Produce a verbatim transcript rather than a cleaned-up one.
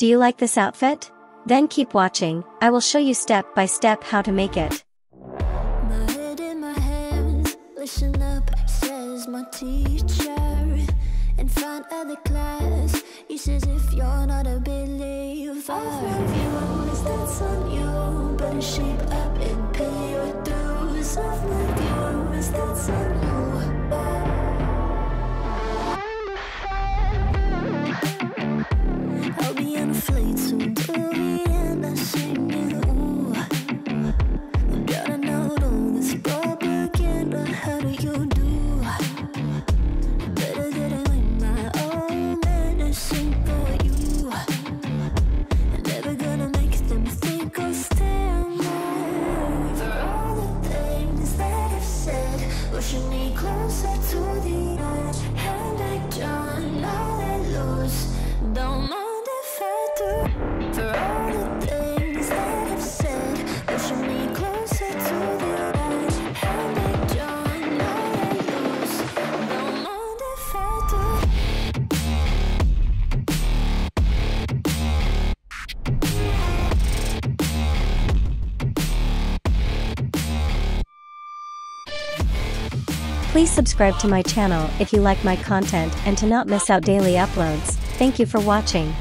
Do you like this outfit? Then keep watching, I will show you step by step how to make it. My head in my hands, listen up, says my teacher. In front of the class, he says if you're not a believer, if you only stance on you, better shape up and pay your dues. If you only stance on you, please subscribe to my channel if you like my content and to not miss out daily uploads. Thank you for watching.